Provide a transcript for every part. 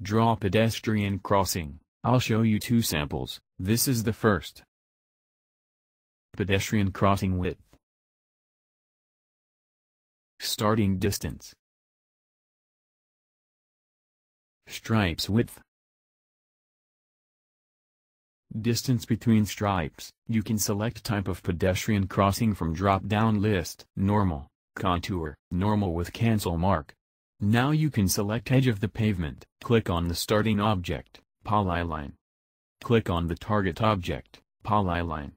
Draw pedestrian crossing. I'll show you two samples. This is the first. Pedestrian crossing width. Starting distance. Stripes width. Distance between stripes. You can select type of pedestrian crossing from drop-down list. Normal, contour, normal with cancel mark. Now you can select edge of the pavement. Click on the starting object, polyline. Click on the target object, polyline.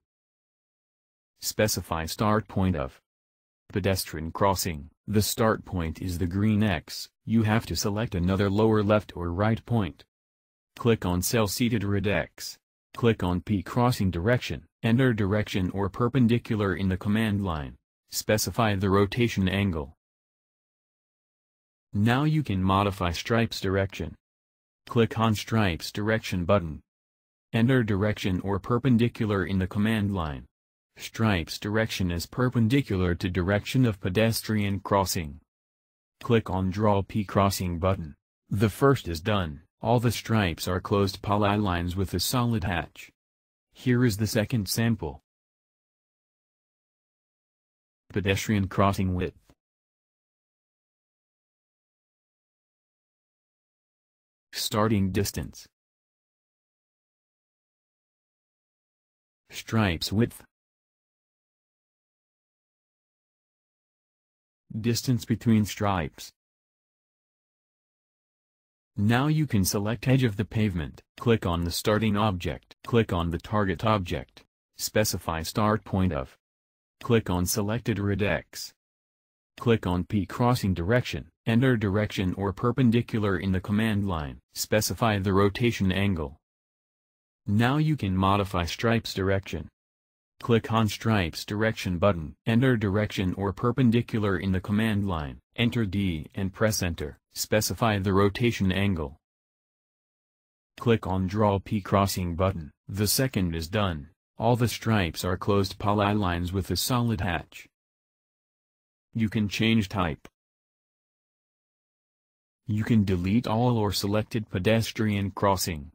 Specify start point of pedestrian crossing. The start point is the green X. You have to select another lower left or right point. Click on cell seated red X. Click on P crossing direction. Enter direction or perpendicular in the command line. Specify the rotation angle. Now you can modify stripes direction. Click on stripes direction button. Enter direction or perpendicular in the command line. Stripes direction is perpendicular to direction of pedestrian crossing. Click on draw P crossing button. The first is done. All the stripes are closed polylines with a solid hatch. Here is the second sample. Pedestrian crossing width. Starting distance. Stripes width. Distance between stripes. Now you can select edge of the pavement. Click on the starting object. Click on the target object. Specify start point of. Click on selected red X. Click on P crossing direction. Enter direction or perpendicular in the command line. Specify the rotation angle. Now you can modify stripes direction. Click on stripes direction button. Enter direction or perpendicular in the command line. Enter D and press enter. Specify the rotation angle. Click on draw P crossing button. The second is done. All the stripes are closed polylines with a solid hatch. You can change type. You can delete all or selected pedestrian crossing.